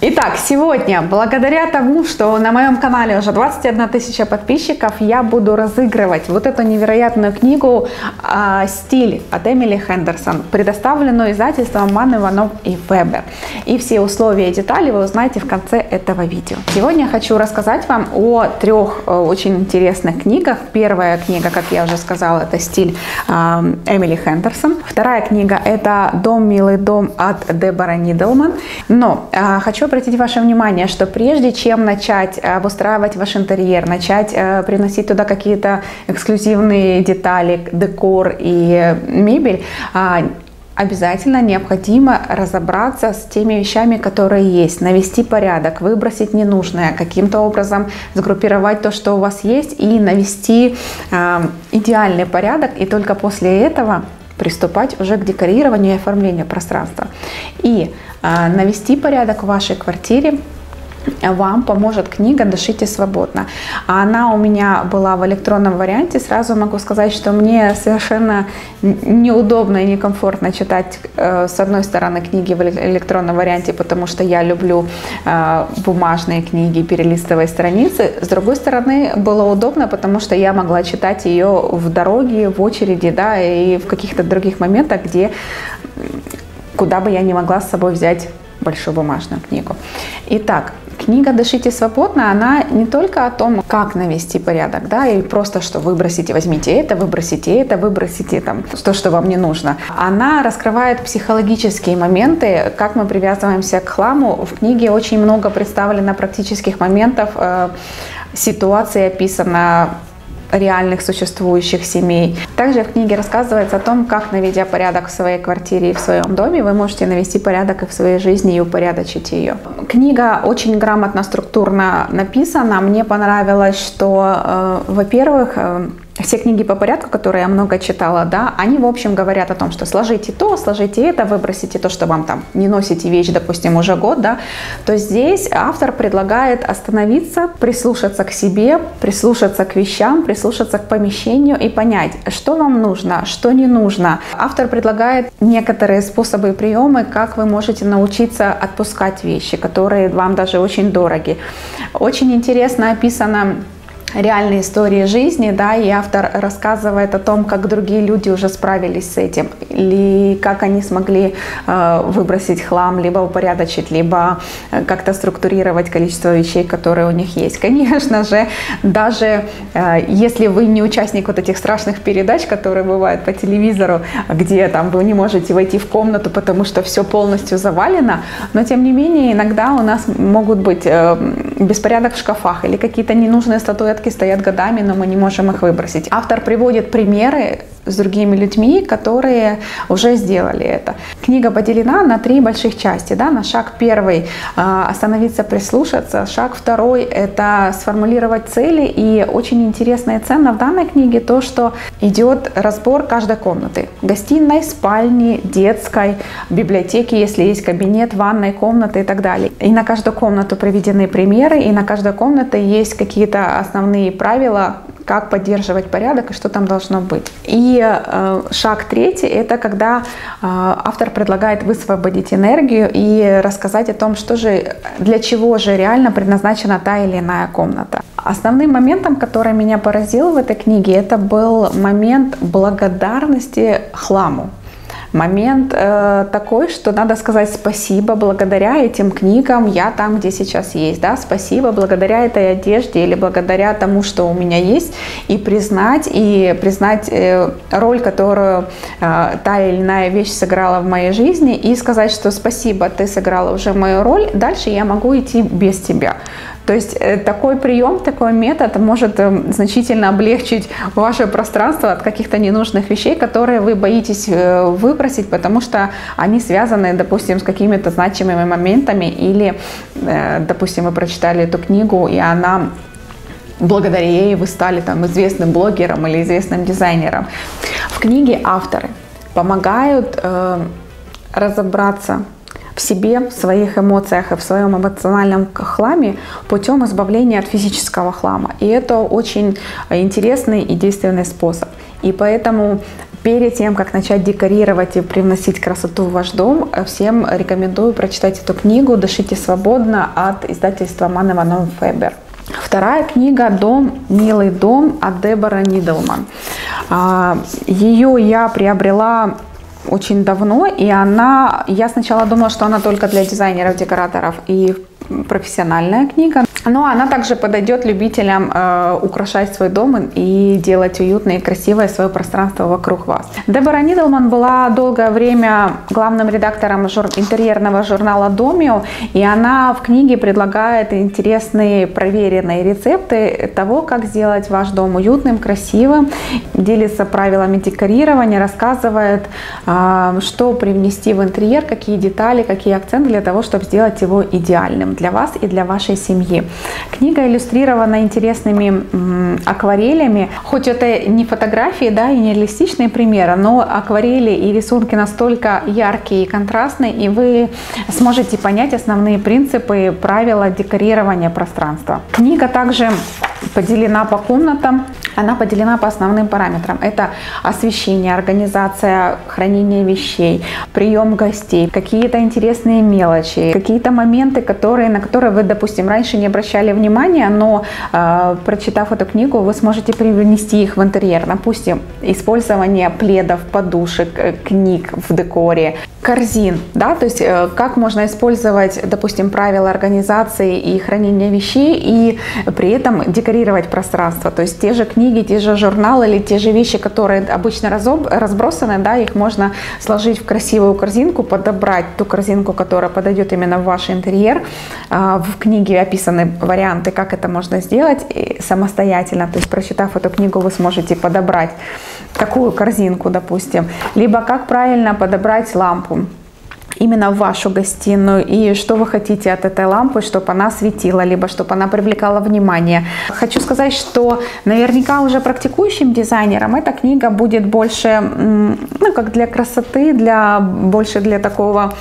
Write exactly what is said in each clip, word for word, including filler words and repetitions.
Итак, сегодня, благодаря тому, что на моем канале уже двадцать одна тысяча подписчиков, я буду разыгрывать вот эту невероятную книгу «Стиль» от Эмили Хендерсон, предоставленную издательством Манн, Иванов и Фербер. И все условия и детали вы узнаете в конце этого видео. Сегодня я хочу рассказать вам о трех очень интересных книгах. Первая книга, как я уже сказала, это «Стиль» Эмили Хендерсон. Вторая книга – это «Дом, милый дом» от Дебора Нидлман. Но хочу обратить ваше внимание, что прежде чем начать обустраивать ваш интерьер, начать приносить туда какие-то эксклюзивные детали, декор и мебель, обязательно необходимо разобраться с теми вещами, которые есть, навести порядок, выбросить ненужное, каким-то образом сгруппировать то, что у вас есть, и навести идеальный порядок, и только после этого приступать уже к декорированию и оформлению пространства. И э, навести порядок в вашей квартире вам поможет книга «Дышите свободно». Она у меня была в электронном варианте. Сразу могу сказать, что мне совершенно неудобно и некомфортно читать, с одной стороны, книги в электронном варианте, потому что я люблю бумажные книги, перелистывая страницы. С другой стороны, было удобно, потому что я могла читать ее в дороге, в очереди, да, и в каких-то других моментах, где, куда бы я не могла с собой взять большую бумажную книгу. Итак, книга «Дышите свободно», она не только о том, как навести порядок, да, и просто, что выбросите, возьмите это, выбросите это, выбросите там то, что вам не нужно. Она раскрывает психологические моменты, как мы привязываемся к хламу. В книге очень много представлено практических моментов, э, ситуации описано, реальных существующих семей. Также в книге рассказывается о том, как, наведя порядок в своей квартире и в своем доме, вы можете навести порядок и в своей жизни и упорядочить ее. Книга очень грамотно, структурно написана. Мне понравилось, что, э, во-первых, э, все книги по порядку, которые я много читала, да, они, в общем, говорят о том, что сложите то, сложите это, выбросите то, что вам там не носите вещь, допустим, уже год, да, то здесь автор предлагает остановиться, прислушаться к себе, прислушаться к вещам, прислушаться к помещению и понять, что вам нужно, что не нужно. Автор предлагает некоторые способы и приемы, как вы можете научиться отпускать вещи, которые вам даже очень дороги. Очень интересно описано реальные истории жизни, да, и автор рассказывает о том, как другие люди уже справились с этим, или как они смогли э, выбросить хлам, либо упорядочить, либо как-то структурировать количество вещей, которые у них есть. Конечно же, даже э, если вы не участник вот этих страшных передач, которые бывают по телевизору, где там вы не можете войти в комнату, потому что все полностью завалено, но тем не менее иногда у нас могут быть э, беспорядок в шкафах или какие-то ненужные статуэтки стоят годами, но мы не можем их выбросить. Автор приводит примеры с другими людьми, которые уже сделали это. Книга поделена на три больших части. Да? На шаг первый – остановиться, прислушаться. Шаг второй – это сформулировать цели. И очень интересно и ценно в данной книге то, что идет разбор каждой комнаты. Гостиной, спальни, детской, библиотеки, если есть кабинет, ванной, комнаты и так далее. И на каждую комнату приведены примеры, и на каждой комнате есть какие-то основные правила, как поддерживать порядок и что там должно быть. И э, шаг третий – это когда э, автор предлагает высвободить энергию и рассказать о том, что же, для чего же реально предназначена та или иная комната. Основным моментом, который меня поразил в этой книге, это был момент благодарности хламу. Момент э, такой, что надо сказать спасибо, благодаря этим книгам я там, где сейчас есть, да, спасибо, благодаря этой одежде или благодаря тому, что у меня есть, и признать, и признать э, роль, которую э, та или иная вещь сыграла в моей жизни, и сказать, что спасибо, ты сыграла уже мою роль, дальше я могу идти без тебя. То есть такой прием, такой метод может значительно облегчить ваше пространство от каких-то ненужных вещей, которые вы боитесь выбросить, потому что они связаны, допустим, с какими-то значимыми моментами, или, допустим, вы прочитали эту книгу, и она, благодаря ей вы стали там известным блогером или известным дизайнером. В книге авторы помогают э, разобраться в себе, в своих эмоциях и в своем эмоциональном хламе путем избавления от физического хлама. И это очень интересный и действенный способ. И поэтому Перед тем, как начать декорировать и привносить красоту в ваш дом, всем рекомендую прочитать эту книгу «Дышите свободно» от издательства Манн, Иванов и Фербер. Вторая книга «Дом, милый дом» от Дебора Нидлман. Ее я приобрела очень давно, и она, я сначала думала, что она только для дизайнеров, декораторов и профессиональная книга. Но она также подойдет любителям э, украшать свой дом и делать уютное и красивое свое пространство вокруг вас. Дебора Нидлман была долгое время главным редактором жур... интерьерного журнала «Домио», и она в книге предлагает интересные проверенные рецепты того, как сделать ваш дом уютным, красивым, делится правилами декорирования, рассказывает, э, что привнести в интерьер, какие детали, какие акценты для того, чтобы сделать его идеальным для вас и для вашей семьи. Книга иллюстрирована интересными акварелями, хоть это не фотографии, да, и не реалистичные примеры, но акварели и рисунки настолько яркие и контрастные, и вы сможете понять основные принципы, правила декорирования пространства. Книга также поделена по комнатам, она поделена по основным параметрам. Это освещение, организация хранения вещей, прием гостей, какие-то интересные мелочи, какие-то моменты, которые, на которые вы, допустим, раньше не обращали внимания, но э, прочитав эту книгу, вы сможете привнести их в интерьер. Допустим, использование пледов, подушек, книг в декоре, корзин, да, то есть э, как можно использовать, допустим, правила организации и хранения вещей, и при этом декорировать пространство. То есть те же книги, те же журналы или те же вещи, которые обычно разбросаны, да, их можно сложить в красивую корзинку, подобрать ту корзинку, которая подойдет именно в ваш интерьер. Э, в книге описаны варианты, как это можно сделать самостоятельно. То есть, прочитав эту книгу, вы сможете подобрать такую корзинку, допустим, либо как правильно подобрать лампу именно в вашу гостиную, и что вы хотите от этой лампы, чтобы она светила, либо чтобы она привлекала внимание. Хочу сказать, что наверняка уже практикующим дизайнерам эта книга будет больше, ну, как для красоты, для, больше для такого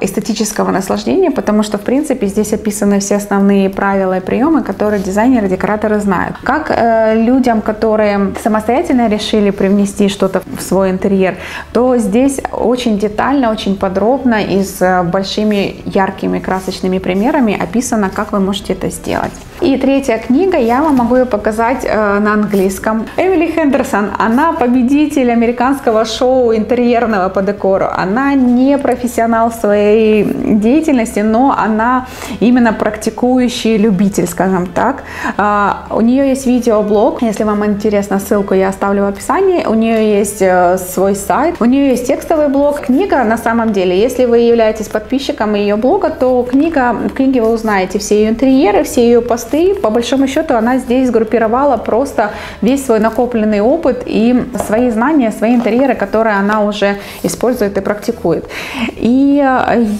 эстетического наслаждения, потому что, в принципе, здесь описаны все основные правила и приемы, которые дизайнеры, декораторы знают. Как э, людям, которые самостоятельно решили привнести что-то в свой интерьер, то здесь очень детально, очень подробно и с большими яркими красочными примерами описано, как вы можете это сделать. И третья книга, я вам могу ее показать э, на английском. Эмили Хендерсон, она победитель американского шоу интерьерного по декору. Она не профессионал в своей деятельности, но она именно практикующий любитель, скажем так. Э, у нее есть видеоблог, если вам интересно, ссылку я оставлю в описании. У нее есть э, свой сайт, у нее есть текстовый блог. Книга на самом деле, если вы являетесь подписчиком ее блога, то книга, в книге вы узнаете все ее интерьеры, все ее посты. По большому счету она здесь сгруппировала просто весь свой накопленный опыт и свои знания, свои интерьеры, которые она уже использует и практикует. И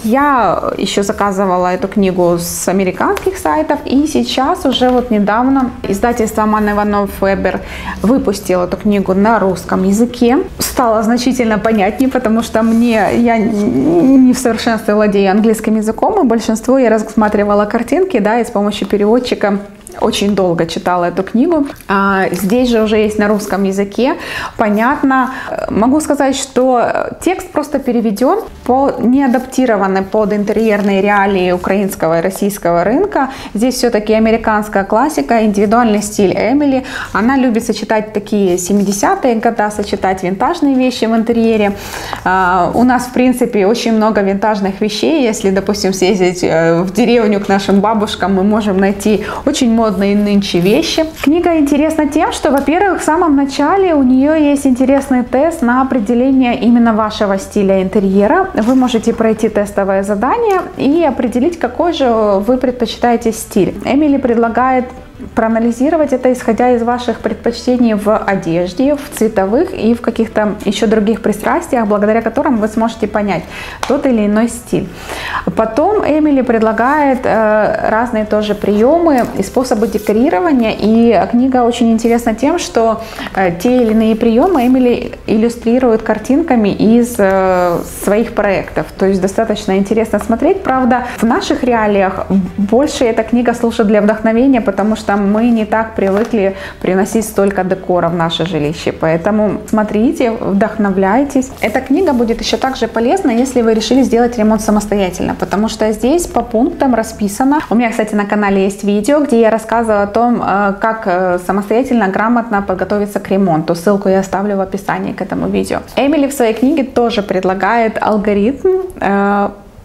я еще заказывала эту книгу с американских сайтов, и сейчас уже вот недавно издательство Манн, Иванов и Фербер выпустило эту книгу на русском языке. Стало значительно понятнее, потому что мне, я не в совершенстве владею английским языком, и большинство я рассматривала картинки, да, и с помощью переводчика очень долго читала эту книгу. Здесь же уже есть на русском языке, понятно. Могу сказать, что текст просто переведен, по, не адаптированный под интерьерные реалии украинского и российского рынка. Здесь все-таки американская классика, индивидуальный стиль Эмили. Она любит сочетать такие семидесятые годы, сочетать винтажные вещи в интерьере. У нас, в принципе, очень много винтажных вещей. Если, допустим, съездить в деревню к нашим бабушкам, мы можем найти очень много модные нынче вещи. Книга интересна тем, что, во-первых, в самом начале у нее есть интересный тест на определение именно вашего стиля интерьера. Вы можете пройти тестовое задание и определить, какой же вы предпочитаете стиль. Эмили предлагает проанализировать это, исходя из ваших предпочтений в одежде, в цветовых и в каких-то еще других пристрастиях, благодаря которым вы сможете понять тот или иной стиль. Потом Эмили предлагает э, разные тоже приемы и способы декорирования, и книга очень интересна тем, что э, те или иные приемы Эмили иллюстрирует картинками из э, своих проектов, то есть достаточно интересно смотреть. Правда, в наших реалиях больше эта книга служит для вдохновения, потому что что мы не так привыкли приносить столько декора в наше жилище. Поэтому смотрите, вдохновляйтесь. Эта книга будет еще также полезна, если вы решили сделать ремонт самостоятельно, потому что здесь по пунктам расписано. У меня, кстати, на канале есть видео, где я рассказывала о том, как самостоятельно, грамотно подготовиться к ремонту. Ссылку я оставлю в описании к этому видео. Эмили в своей книге тоже предлагает алгоритм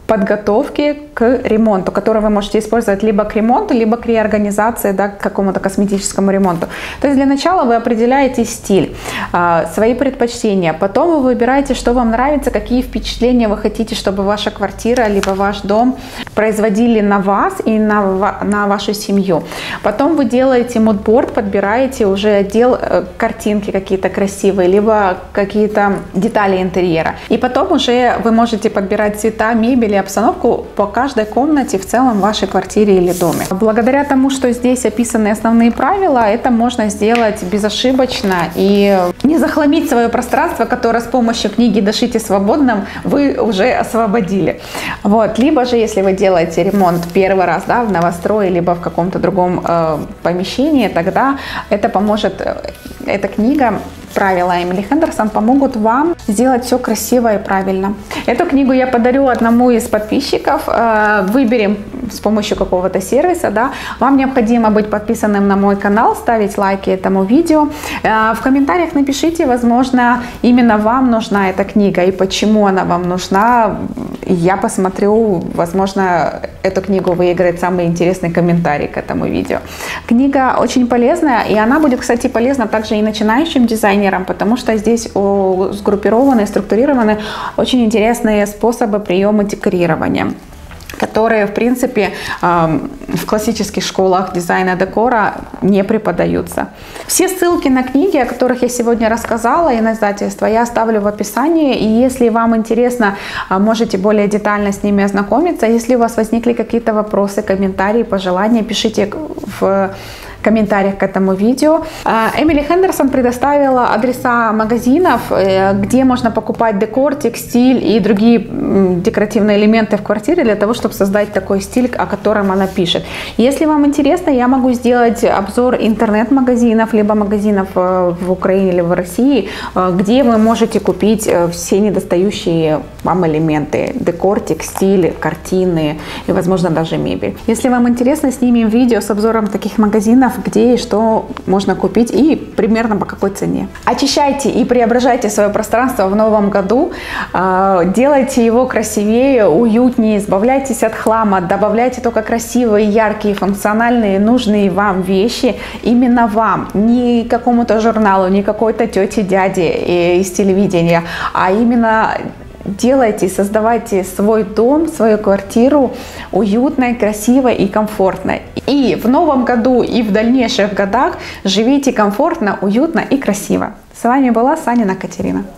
подготовки к ремонту, который вы можете использовать либо к ремонту, либо к реорганизации, да, к какому-то косметическому ремонту. То есть для начала вы определяете стиль, свои предпочтения, потом вы выбираете, что вам нравится, какие впечатления вы хотите, чтобы ваша квартира, либо ваш дом производили на вас и на, на вашу семью. Потом вы делаете мудборд, подбираете уже отдел, картинки какие-то красивые, либо какие-то детали интерьера. И потом уже вы можете подбирать цвета, мебели, обстановку по каждой комнате в целом в вашей квартире или доме. Благодаря тому, что здесь описаны основные правила, это можно сделать безошибочно и не захламить свое пространство, которое с помощью книги «Дышите свободно» вы уже освободили. Вот. Либо же, если вы делаете ремонт первый раз, да, в новострое, либо в каком-то другом э, помещении, тогда это поможет, э, эта книга, правила Эмили Хендерсон помогут вам сделать все красиво и правильно. Эту книгу я подарю одному из подписчиков. Выберем с помощью какого-то сервиса. Да. Вам необходимо быть подписанным на мой канал, ставить лайки этому видео. В комментариях напишите, возможно, именно вам нужна эта книга и почему она вам нужна. Я посмотрю, возможно, эту книгу выиграет самый интересный комментарий к этому видео. Книга очень полезная, и она будет, кстати, полезна также и начинающим дизайнерам, потому что здесь сгруппированы, структурированы очень интересные способы приема декорирования, которые, в принципе, в классических школах дизайна декора не преподаются. Все ссылки на книги, о которых я сегодня рассказала, и на издательство я оставлю в описании. И если вам интересно, можете более детально с ними ознакомиться. Если у вас возникли какие-то вопросы, комментарии, пожелания, пишите в комментариях к этому видео. Эмили Хендерсон предоставила адреса магазинов, где можно покупать декор, текстиль и другие декоративные элементы в квартире для того, чтобы создать такой стиль, о котором она пишет. Если вам интересно, я могу сделать обзор интернет-магазинов, либо магазинов в Украине или в России, где вы можете купить все недостающие вам элементы: декор, текстиль, картины и, возможно, даже мебель. Если вам интересно, снимем видео с обзором таких магазинов, где и что можно купить и примерно по какой цене. Очищайте и преображайте свое пространство в новом году. Делайте его красивее, уютнее, избавляйтесь от хлама, добавляйте только красивые, яркие, функциональные, нужные вам вещи. Именно вам, не какому-то журналу, не какой-то тете, дяде из телевидения, а именно делайте и создавайте свой дом, свою квартиру уютной, красивой и комфортной. И в новом году, и в дальнейших годах живите комфортно, уютно и красиво. С вами была Санина Катерина.